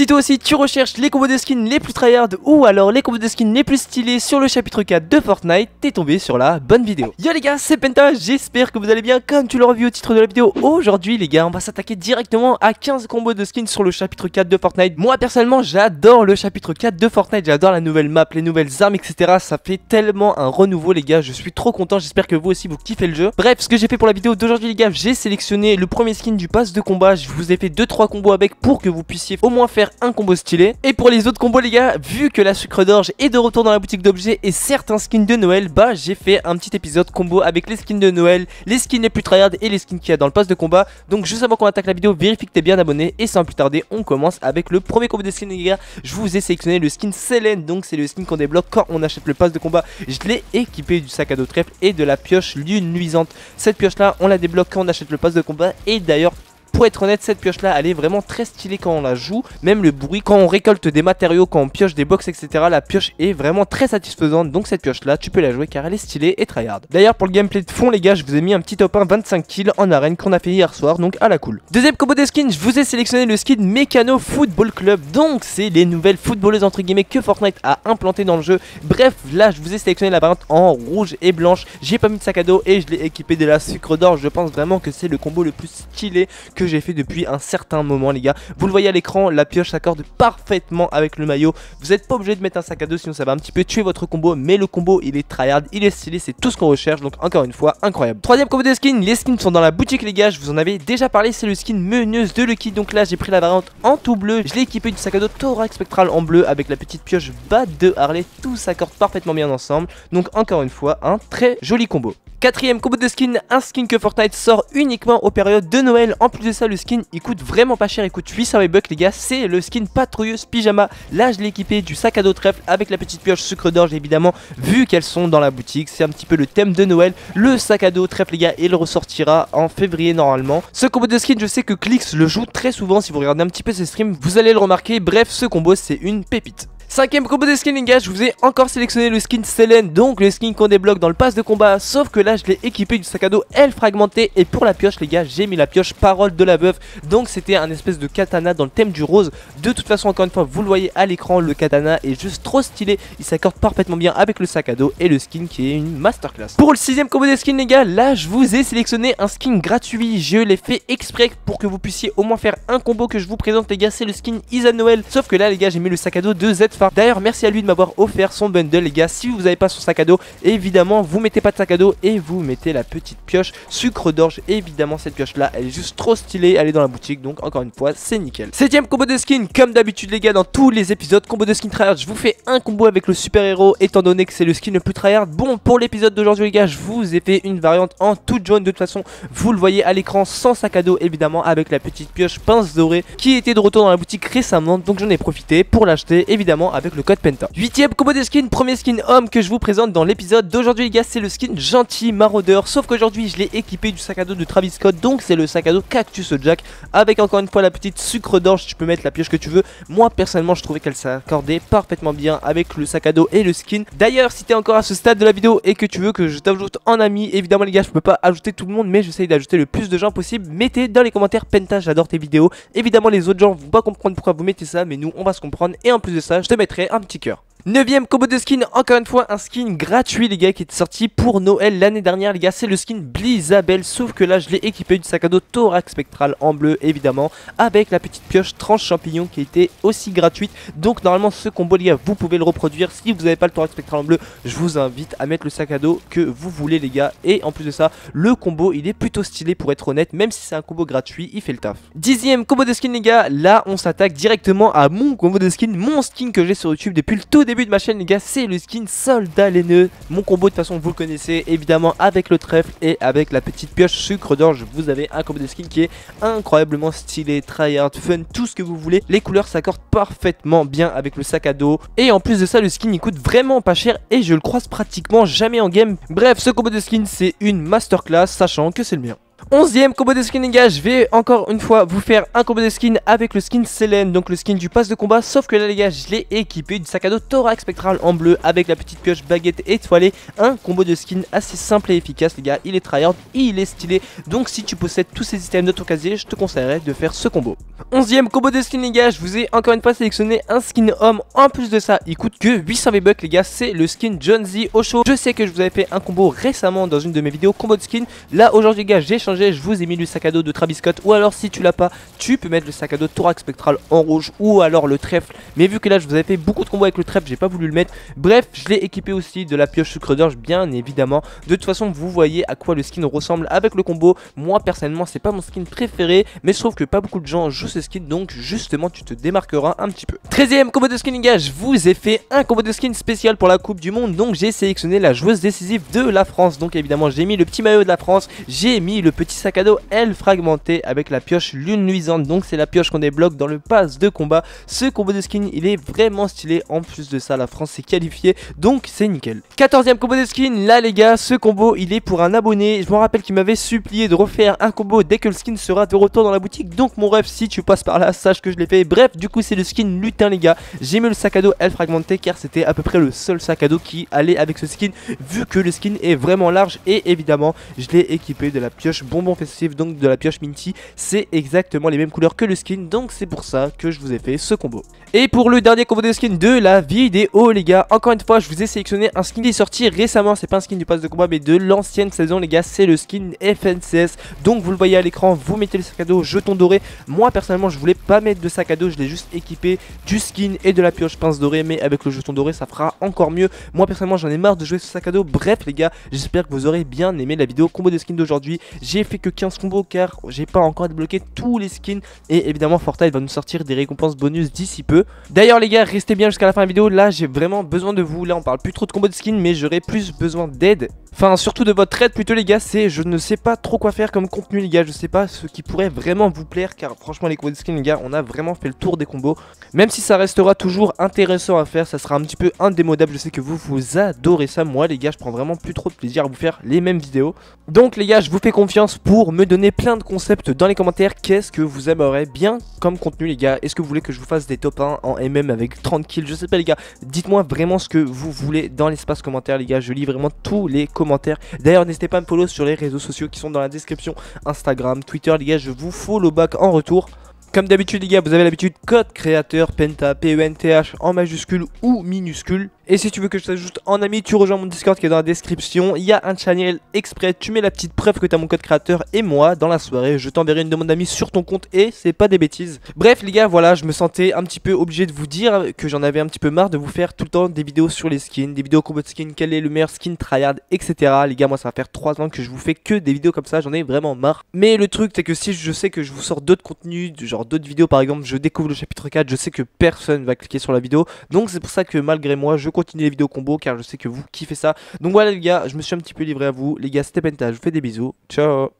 Si toi aussi tu recherches les combos de skins les plus tryhard ou alors les combos de skins les plus stylés sur le chapitre 4 de Fortnite, t'es tombé sur la bonne vidéo. Yo les gars, c'est Pentah, j'espère que vous allez bien. Comme tu l'auras vu au titre de la vidéo, aujourd'hui les gars, on va s'attaquer directement à 15 combos de skins sur le chapitre 4 de Fortnite. Moi personnellement, j'adore le chapitre 4 de Fortnite, j'adore la nouvelle map, les nouvelles armes, etc. Ça fait tellement un renouveau les gars, je suis trop content, j'espère que vous aussi vous kiffez le jeu. Bref, ce que j'ai fait pour la vidéo d'aujourd'hui les gars, j'ai sélectionné le premier skin du pass de combat, je vous ai fait 2-3 combos avec pour que vous puissiez au moins faire un combo stylé. Et pour les autres combos les gars, vu que la sucre d'orge est de retour dans la boutique d'objets et certains skins de Noël, bah j'ai fait un petit épisode combo avec les skins de Noël, les skins les plus tryhard et les skins qu'il y a dans le pass de combat. Donc juste avant qu'on attaque la vidéo, vérifie que t'es bien abonné et sans plus tarder on commence avec le premier combo des skins les gars. Je vous ai sélectionné le skin Selene, donc c'est le skin qu'on débloque quand on achète le pass de combat. Je l'ai équipé du sac à dos trèfle et de la pioche lune nuisante. Cette pioche là on la débloque quand on achète le pass de combat et d'ailleurs pour être honnête, cette pioche là elle est vraiment très stylée quand on la joue. Même le bruit, quand on récolte des matériaux, quand on pioche des box, etc. La pioche est vraiment très satisfaisante. Donc cette pioche là tu peux la jouer car elle est stylée et tryhard. D'ailleurs pour le gameplay de fond les gars, je vous ai mis un petit top 1 25 kills en arène qu'on a fait hier soir, donc à la cool. Deuxième combo des skins, je vous ai sélectionné le skin Meccano Football Club. Donc c'est les nouvelles footballeuses entre guillemets que Fortnite a implanté dans le jeu. Bref, là je vous ai sélectionné la variante en rouge et blanche. J'ai pas mis de sac à dos et je l'ai équipé de la sucre d'orge. Je pense vraiment que c'est le combo le plus stylé que j'ai fait depuis un certain moment les gars. Vous le voyez à l'écran, la pioche s'accorde parfaitement avec le maillot. Vous n'êtes pas obligé de mettre un sac à dos, sinon ça va un petit peu tuer votre combo. Mais le combo il est tryhard, il est stylé, c'est tout ce qu'on recherche. Donc encore une fois, incroyable. Troisième combo de skins, les skins sont dans la boutique les gars. Je vous en avais déjà parlé, c'est le skin meneuse de Lucky. Donc là j'ai pris la variante en tout bleu, je l'ai équipé du sac à dos thorax spectral en bleu avec la petite pioche bas de Harley. Tout s'accorde parfaitement bien ensemble. Donc encore une fois, un très joli combo. Quatrième combo de skin, un skin que Fortnite sort uniquement aux périodes de Noël. En plus de ça, le skin il coûte vraiment pas cher, il coûte 800 bucks les gars. C'est le skin patrouilleuse pyjama. Là je l'ai équipé du sac à dos trèfle avec la petite pioche sucre d'orge évidemment, vu qu'elles sont dans la boutique. C'est un petit peu le thème de Noël. Le sac à dos trèfle les gars, il ressortira en février normalement. Ce combo de skin, je sais que Clix le joue très souvent. Si vous regardez un petit peu ses streams, vous allez le remarquer. Bref, ce combo c'est une pépite. Cinquième combo de skin les gars, je vous ai encore sélectionné le skin Selene, donc le skin qu'on débloque dans le pass de combat, sauf que là je l'ai équipé du sac à dos L fragmenté et pour la pioche les gars j'ai mis la pioche parole de la veuve, donc c'était un espèce de katana dans le thème du rose. De toute façon encore une fois vous le voyez à l'écran, le katana est juste trop stylé, il s'accorde parfaitement bien avec le sac à dos et le skin qui est une masterclass. Pour le sixième combo des skins les gars, là je vous ai sélectionné un skin gratuit, je l'ai fait exprès pour que vous puissiez au moins faire un combo que je vous présente les gars, c'est le skin Isa Noël, sauf que là les gars j'ai mis le sac à dos de Z-Farm. D'ailleurs merci à lui de m'avoir offert son bundle les gars. Si vous n'avez pas son sac à dos, évidemment vous mettez pas de sac à dos et vous mettez la petite pioche sucre d'orge. Évidemment cette pioche là elle est juste trop stylée, elle est dans la boutique donc encore une fois c'est nickel. Septième combo de skin, comme d'habitude les gars dans tous les épisodes combo de skin tryhard, je vous fais un combo avec le super héros étant donné que c'est le skin le plus tryhard. Bon pour l'épisode d'aujourd'hui les gars, je vous ai fait une variante en toute jaune, de toute façon vous le voyez à l'écran, sans sac à dos évidemment, avec la petite pioche pince dorée qui était de retour dans la boutique récemment, donc j'en ai profité pour l'acheter évidemment avec le code Pentah. Huitième combo des skins, premier skin homme que je vous présente dans l'épisode d'aujourd'hui les gars, c'est le skin gentil maraudeur, sauf qu'aujourd'hui je l'ai équipé du sac à dos de Travis Scott, donc c'est le sac à dos Cactus Jack avec encore une fois la petite sucre d'orge. Tu peux mettre la pioche que tu veux, moi personnellement je trouvais qu'elle s'accordait parfaitement bien avec le sac à dos et le skin. D'ailleurs si t'es encore à ce stade de la vidéo et que tu veux que je t'ajoute en ami, évidemment les gars je peux pas ajouter tout le monde mais j'essaye d'ajouter le plus de gens possible, mettez dans les commentaires Pentah j'adore tes vidéos. Évidemment les autres gens vont pas comprendre pourquoi vous mettez ça mais nous on va se comprendre et en plus de ça je te mettrai un petit cœur. Neuvième combo de skin, encore une fois un skin gratuit les gars qui est sorti pour Noël l'année dernière les gars, c'est le skin Blizzabelle, sauf que là je l'ai équipé du sac à dos thorax spectral en bleu évidemment avec la petite pioche tranche champignon qui était aussi gratuite. Donc normalement ce combo les gars vous pouvez le reproduire. Si vous n'avez pas le thorax spectral en bleu, je vous invite à mettre le sac à dos que vous voulez les gars. Et en plus de ça le combo il est plutôt stylé pour être honnête, même si c'est un combo gratuit il fait le taf. Dixième combo de skin les gars, là on s'attaque directement à mon combo de skin, mon skin que j'ai sur YouTube depuis le tout début de ma chaîne les gars, c'est le skin soldat laineux. Mon combo de toute façon vous le connaissez évidemment avec le trèfle et avec la petite pioche sucre d'orge. Vous avez un combo de skin qui est incroyablement stylé, tryhard, fun, tout ce que vous voulez. Les couleurs s'accordent parfaitement bien avec le sac à dos et en plus de ça le skin il coûte vraiment pas cher et je le croise pratiquement jamais en game. Bref ce combo de skin c'est une masterclass, sachant que c'est le mien. 11ème combo de skin les gars, je vais encore une fois vous faire un combo de skin avec le skin Selene, donc le skin du pass de combat, sauf que là les gars je l'ai équipé du sac à dos thorax spectral en bleu avec la petite pioche baguette étoilée, un combo de skin assez simple et efficace les gars, il est tryhard, il est stylé, donc si tu possèdes tous ces items de ton casier, je te conseillerais de faire ce combo. 11ème combo de skin les gars, je vous ai encore une fois sélectionné un skin homme, en plus de ça il coûte que 800 V-Bucks les gars, c'est le skin Jonesy Ocho. Je sais que je vous avais fait un combo récemment dans une de mes vidéos combo de skin, là aujourd'hui les gars j'ai changé, je vous ai mis le sac à dos de Travis Scott, ou alors si tu l'as pas tu peux mettre le sac à dos thorax spectral en rouge ou alors le trèfle, mais vu que là je vous avais fait beaucoup de combos avec le trèfle j'ai pas voulu le mettre, bref je l'ai équipé aussi de la pioche sucre d'orge bien évidemment. De toute façon vous voyez à quoi le skin ressemble avec le combo, moi personnellement c'est pas mon skin préféré mais je trouve que pas beaucoup de gens jouent ce skin donc justement tu te démarqueras un petit peu. 13ème combo de skin les gars, je vous ai fait un combo de skin spécial pour la coupe du monde, donc j'ai sélectionné la joueuse décisive de la France, donc évidemment j'ai mis le petit maillot de la France, j'ai mis le petit sac à dos L fragmenté avec la pioche lune nuisante, donc c'est la pioche qu'on débloque dans le pass de combat. Ce combo de skin il est vraiment stylé, en plus de ça la France s'est qualifiée donc c'est nickel. 14ème combo de skin, là les gars ce combo il est pour un abonné, je me rappelle qu'il m'avait supplié de refaire un combo dès que le skin sera de retour dans la boutique, donc mon ref si tu passes par là sache que je l'ai fait. Bref du coup c'est le skin lutin les gars, j'ai mis le sac à dos L fragmenté car c'était à peu près le seul sac à dos qui allait avec ce skin vu que le skin est vraiment large, et évidemment je l'ai équipé de la pioche bonbon festive, donc de la pioche minty, c'est exactement les mêmes couleurs que le skin donc c'est pour ça que je vous ai fait ce combo. Et pour le dernier combo de skin de la vidéo les gars, encore une fois je vous ai sélectionné un skin qui est sorti récemment, c'est pas un skin du pass de combat mais de l'ancienne saison les gars, c'est le skin FNCS, donc vous le voyez à l'écran, vous mettez le sac à dos jeton doré, moi personnellement je voulais pas mettre de sac à dos, je l'ai juste équipé du skin et de la pioche pince dorée, mais avec le jeton doré ça fera encore mieux, moi personnellement j'en ai marre de jouer ce sac à dos. Bref les gars j'espère que vous aurez bien aimé la vidéo combo de skin d'aujourd'hui, j'ai fait que 15 combos car j'ai pas encore débloqué tous les skins et évidemment Fortnite va nous sortir des récompenses bonus d'ici peu. D'ailleurs les gars restez bien jusqu'à la fin de la vidéo, là j'ai vraiment besoin de vous, là on parle plus trop de combos de skins mais j'aurai plus besoin d'aide, enfin surtout de votre aide plutôt les gars, c'est je ne sais pas trop quoi faire comme contenu les gars, je sais pas ce qui pourrait vraiment vous plaire car franchement les combos de skins les gars on a vraiment fait le tour des combos, même si ça restera toujours intéressant à faire, ça sera un petit peu indémodable, je sais que vous adorez ça, moi les gars je prends vraiment plus trop de plaisir à vous faire les mêmes vidéos, donc les gars je vous fais confiance pour me donner plein de concepts dans les commentaires, qu'est-ce que vous aimeriez bien comme contenu les gars, est-ce que vous voulez que je vous fasse des top 1 en MM avec 30 kills, je sais pas les gars, dites-moi vraiment ce que vous voulez dans l'espace commentaire les gars, je lis vraiment tous les commentaires, d'ailleurs n'hésitez pas à me follow sur les réseaux sociaux qui sont dans la description, Instagram, Twitter les gars, je vous follow back en retour. Comme d'habitude les gars, vous avez l'habitude, code créateur Pentah, P-E-N-T-H en majuscule ou minuscule. Et si tu veux que je t'ajoute en ami, tu rejoins mon Discord qui est dans la description. Il y a un channel exprès, tu mets la petite preuve que tu as mon code créateur et moi, dans la soirée, je t'enverrai une demande d'amis sur ton compte et c'est pas des bêtises. Bref les gars, voilà, je me sentais un petit peu obligé de vous dire que j'en avais un petit peu marre de vous faire tout le temps des vidéos sur les skins, des vidéos combo de skins, quel est le meilleur skin tryhard, etc. Les gars, moi ça va faire 3 ans que je vous fais que des vidéos comme ça, j'en ai vraiment marre. Mais le truc c'est que si je sais que je vous sors d'autres contenus, genre d'autres vidéos par exemple je découvre le chapitre 4, je sais que personne va cliquer sur la vidéo, donc c'est pour ça que malgré moi je continue les vidéos combo car je sais que vous kiffez ça, donc voilà les gars je me suis un petit peu livré à vous les gars, c'était Pentah, je vous fais des bisous, ciao.